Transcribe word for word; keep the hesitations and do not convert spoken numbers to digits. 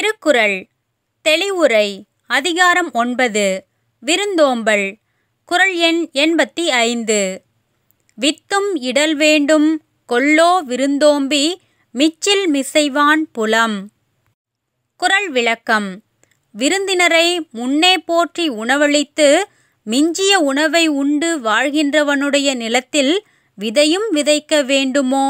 திருக்குறள் தெளிவுரை அதிகாரம் ஒன்பது விருந்தோம்பல் குறள் எண் எண்பத்தி ஐந்து. வித்தும் இடல் வேண்டும் கொல்லோ விருந்தோம்பி மிச்சில் மிசைவான் புலம். குறள் விளக்கம். விருந்தினரை முன்னே போற்றி உணவளித்து மிஞ்சிய உணவை உண்டு வாழ்கின்றவனுடைய நிலத்தில் விதையும் விதைக்க வேண்டுமோ?